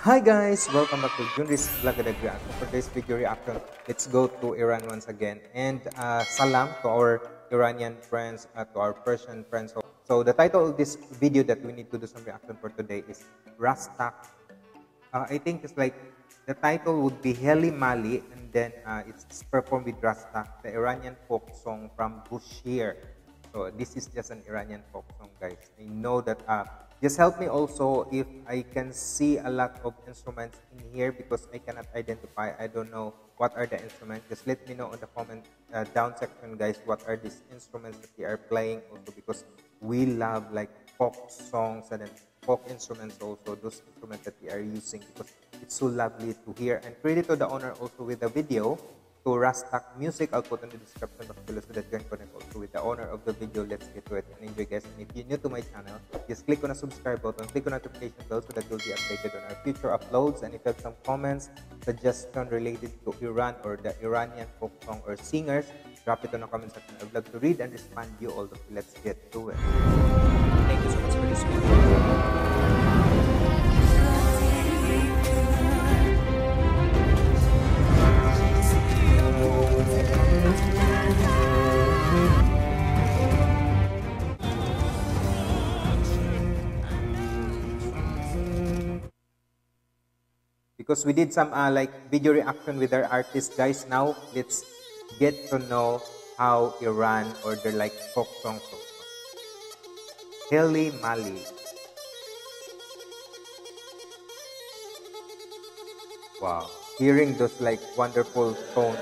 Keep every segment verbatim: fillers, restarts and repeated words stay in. Hi guys, welcome back to Junris Vlog and React. For today's video reaction, let's go to Iran once again. And uh, salam to our Iranian friends, uh, to our Persian friends. So the title of this video that we need to do some reaction for today is Rastak. Uh, I think it's like the title would be Hele Mali, and then uh, it's performed with Rastak, the Iranian folk song from Bushehr. So this is just an Iranian folk song, guys. I know that. Uh, Just help me also if I can see a lot of instruments in here because I cannot identify. I don't know what are the instruments. Just let me know in the comment uh, down section, guys, what are these instruments that they are playing also, because we love like folk songs and then folk instruments also, those instruments that they are using, because it's so lovely to hear. And credit to the owner also with the video, to Rastak Music. I'll put in the description box below so that you can connect also with the owner of the video. Let's get to it and enjoy, guys. And if you're new to my channel, just click on the subscribe button, click on the notification bell so that you'll be updated on our future uploads. And if you have some comments, suggestion related to Iran or the Iranian folk song or singers, drop it on the comment section. I'd love to read and respond to you all. Let's get to it. Thank you so much for this video. Because we did some uh, like video reaction with our artists, guys. Now let's get to know how Iran or their like folk song folk song. Hele Mali. Wow, hearing those like wonderful tones.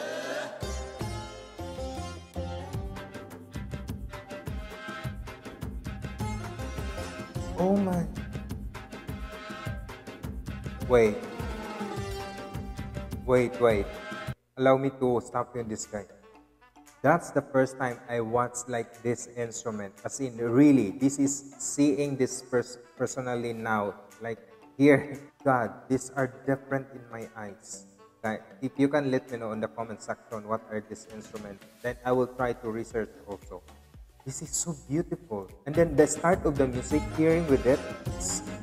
Oh my. Wait. Wait, wait. Allow me to stop you on this guy. That's the first time I watched like this instrument. As in, really, this is seeing this pers personally now. Like here, God, these are different in my eyes. Like, if you can let me know in the comment section what are these instruments, then I will try to research also. This is so beautiful. And then the start of the music, hearing with it,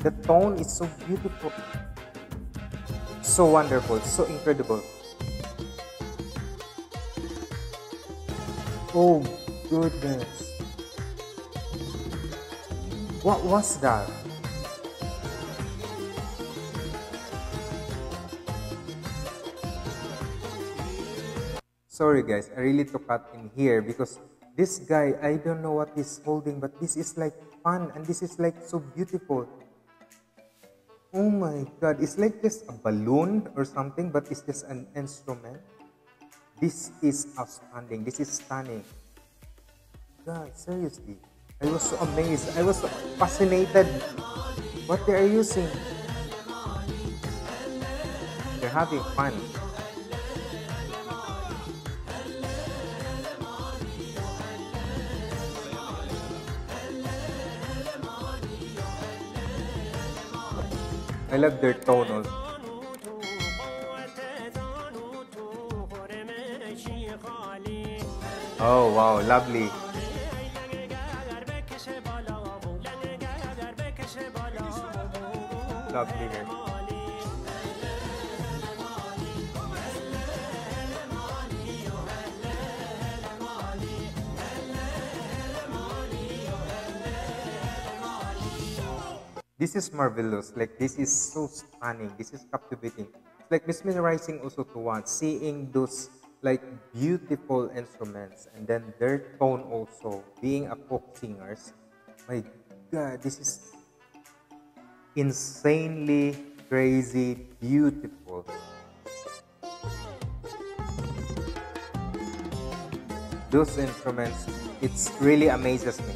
the tone is so beautiful. So wonderful, so incredible. Oh goodness. What was that? Sorry guys, I really took out in here because this guy, I don't know what he's holding, but this is like fun and this is like so beautiful. Oh my God, it's like just a balloon or something, but it's just an instrument. This is outstanding. This is stunning. God, seriously. I was so amazed. I was so fascinated what they are using. They're having fun. I love their tone also. Oh wow, lovely. Lovely. This is marvelous. Like, this is so stunning. This is captivating. It's like mesmerizing also to watch, seeing those like beautiful instruments and then their tone also, being a folk singers. My God, this is insanely crazy beautiful. Those instruments, it really amazes me.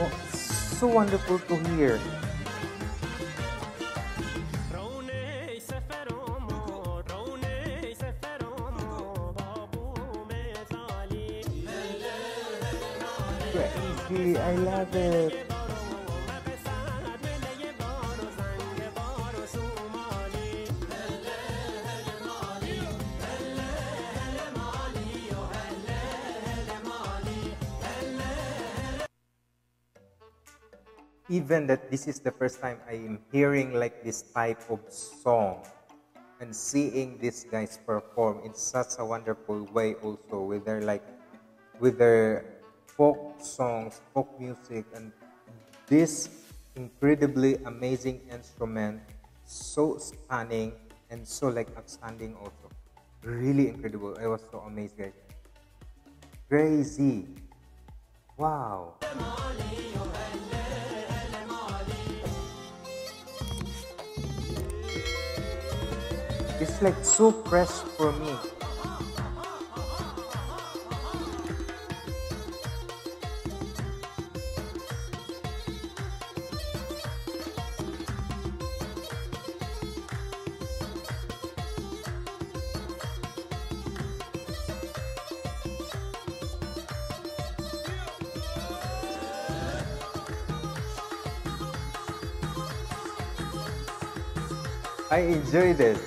Oh, so wonderful to hear. Crazy, I love it. even that this is the first time I am hearing like this type of song and seeing these guys perform in such a wonderful way also with their like with their folk songs, folk music, and this incredibly amazing instrument, so stunning and so like outstanding also. Really incredible. I was so amazed, guys. Crazy. Wow. It's like so fresh for me. I enjoy this.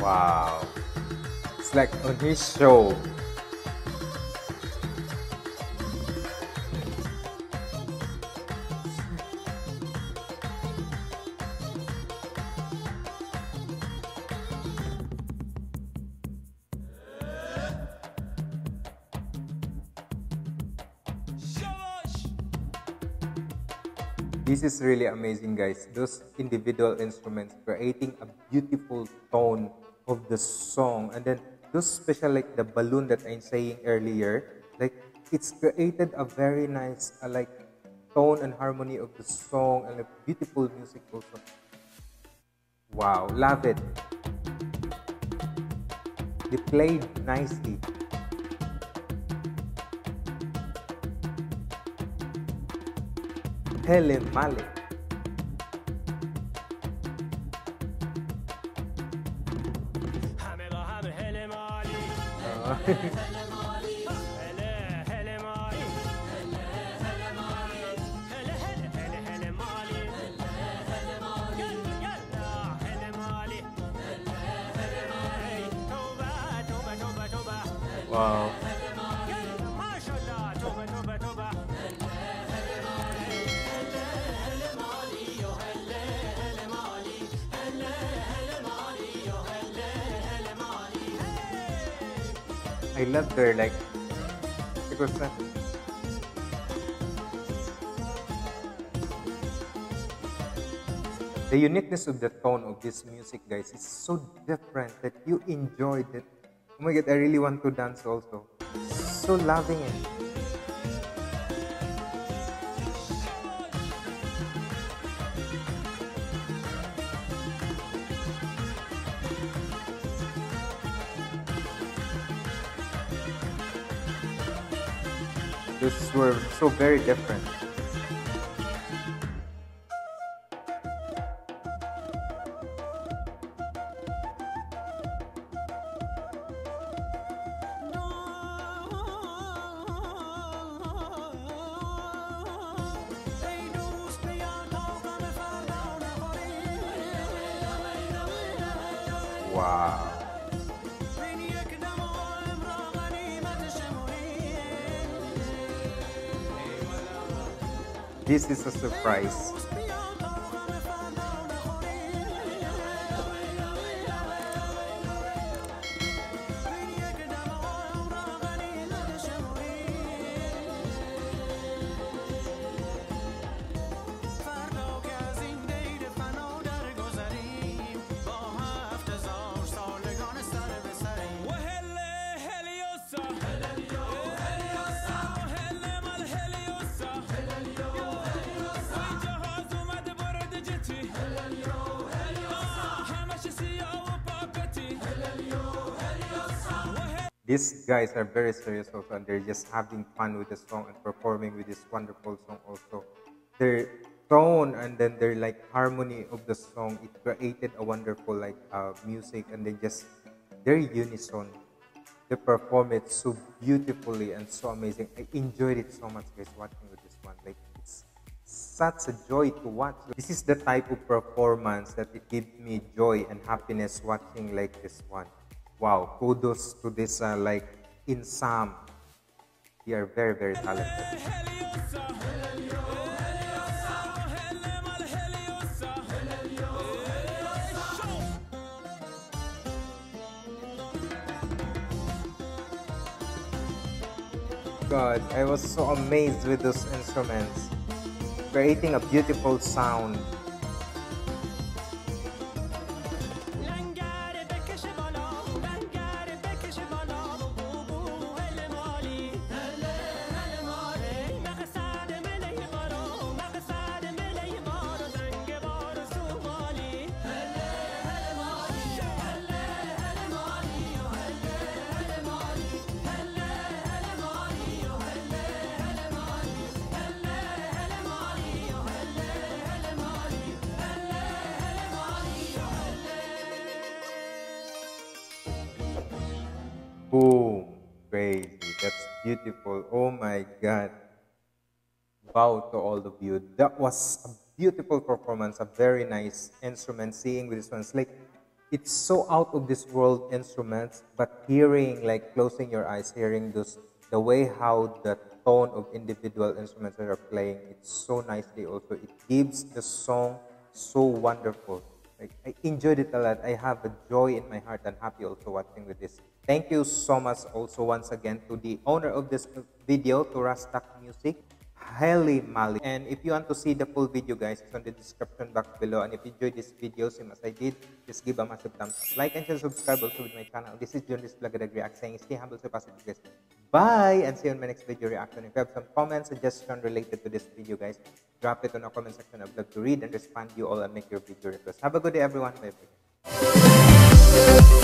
Wow. It's like on his show. This is really amazing, guys. Those individual instruments creating a beautiful tone of the song, and then those special like the balloon that I'm saying earlier, like it's created a very nice uh, like tone and harmony of the song and a beautiful music also. Wow, love it. They played nicely. Hele Mali. Oh. Wow. I love their like equipment. The uniqueness of the tone of this music, guys, is so different that you enjoyed it. Oh my god, I really want to dance also. So loving it. These were so very different. Wow. This is a surprise. These guys are very serious also, and they're just having fun with the song and performing with this wonderful song also. Their tone and then their like harmony of the song, it created a wonderful like uh, music, and they just, they're unison. They perform it so beautifully and so amazing. I enjoyed it so much, guys, watching with this one. Like it's such a joy to watch. This is the type of performance that it gives me joy and happiness watching like this one. Wow, kudos to this, uh, like in Sam. They are very, very talented. God, I was so amazed with those instruments, creating a beautiful sound. Boom! Crazy. That's beautiful. Oh my God. Bow to all of you. That was a beautiful performance, a very nice instrument. Seeing with this one, it's like, it's so out of this world instruments, but hearing, like closing your eyes, hearing those, the way how the tone of individual instruments that are playing, it's so nicely also. It gives the song so wonderful. Like, I enjoyed it a lot. I have a joy in my heart and happy also watching with this. Thank you so much also once again to the owner of this video, to Rastak Music, Hele Mali. And if you want to see the full video, guys, it's on the description box below. And if you enjoyed this video, same as I did, just give a massive thumbs up, like, and share, subscribe also with my channel. This is John Vlogger React saying, stay humble, stay positive, guys. Bye, and see you in my next video reaction. If you have some comments, suggestion related to this video, guys, drop it on the comment section. I'd love to read and respond to you all and make your video request. Have a good day, everyone. Bye.